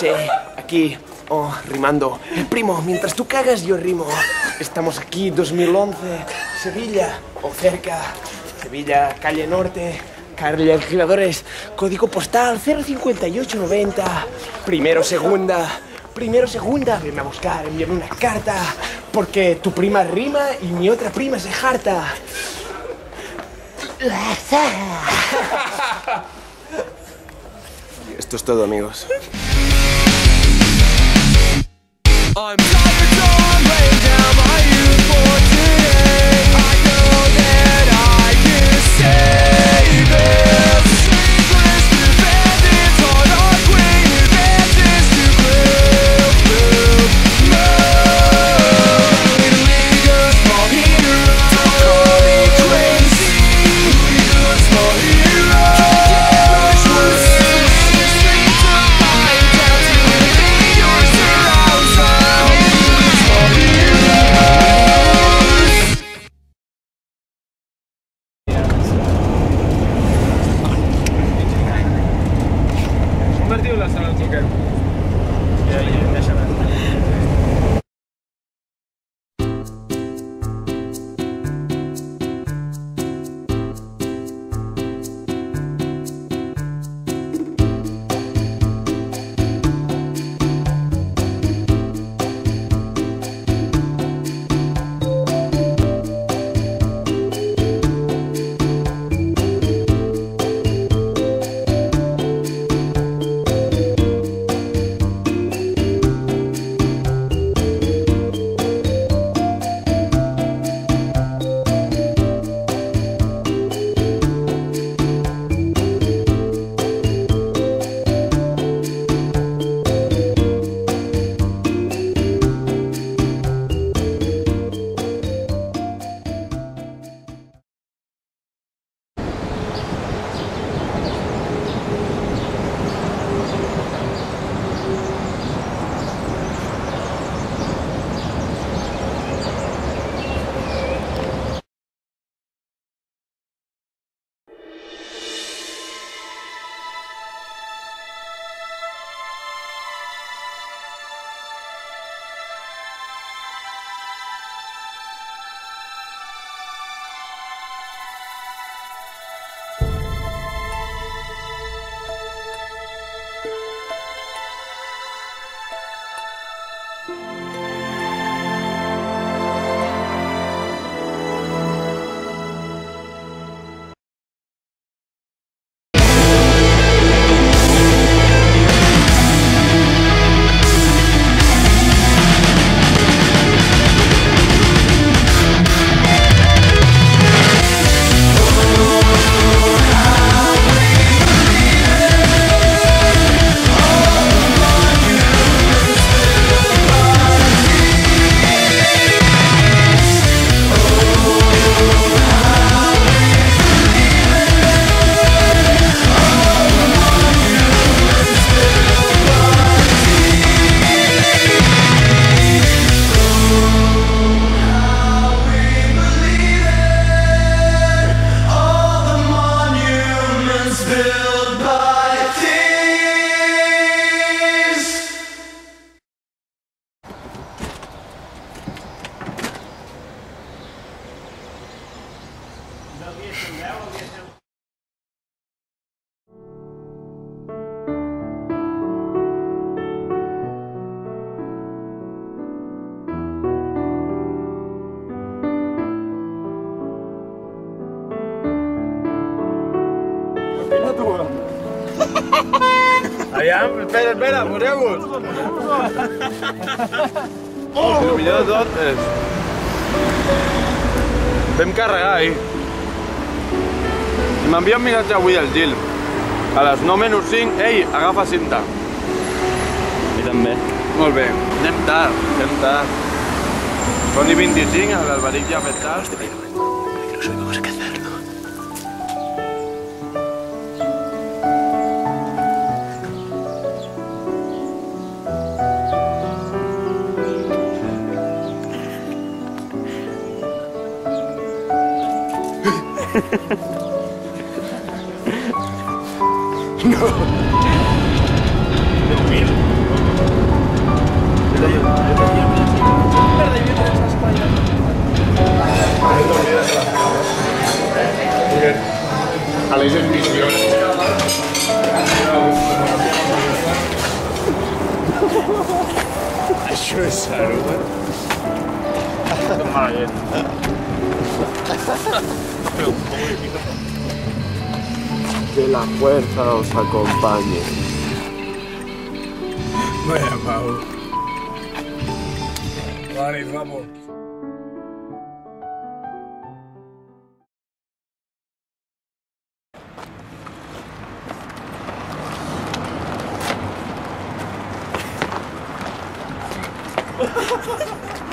Sí, aquí, oh, rimando. Primo, mientras tú cagas, yo rimo. Estamos aquí, 2011, Sevilla, o cerca. Sevilla, calle Norte, calle de Alquiladores, código postal 05890. Primero, segunda, venme a buscar, envíame una carta, porque tu prima rima y mi otra prima se jarta. Esto es todo, amigos. Espera, moreus! El millor de tot és... Vam carregar ahir. I m'envia un missatge avui del Gil. A les 9-5, ei, agafa cinta. I també. Molt bé. Anem tard, anem tard. Són i 25, el Albaric ja ha fet tard. Este perro, que no sabemos qué hacer. Això és cert, que mala gent. Que la fuerza os acompañe. Vaya, Pau. Vale, vamos. Ha ha ha ha!